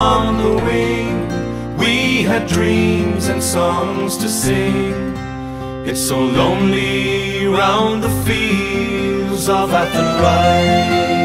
On the wing, we had dreams and songs to sing. It's so lonely round the fields of Athenry.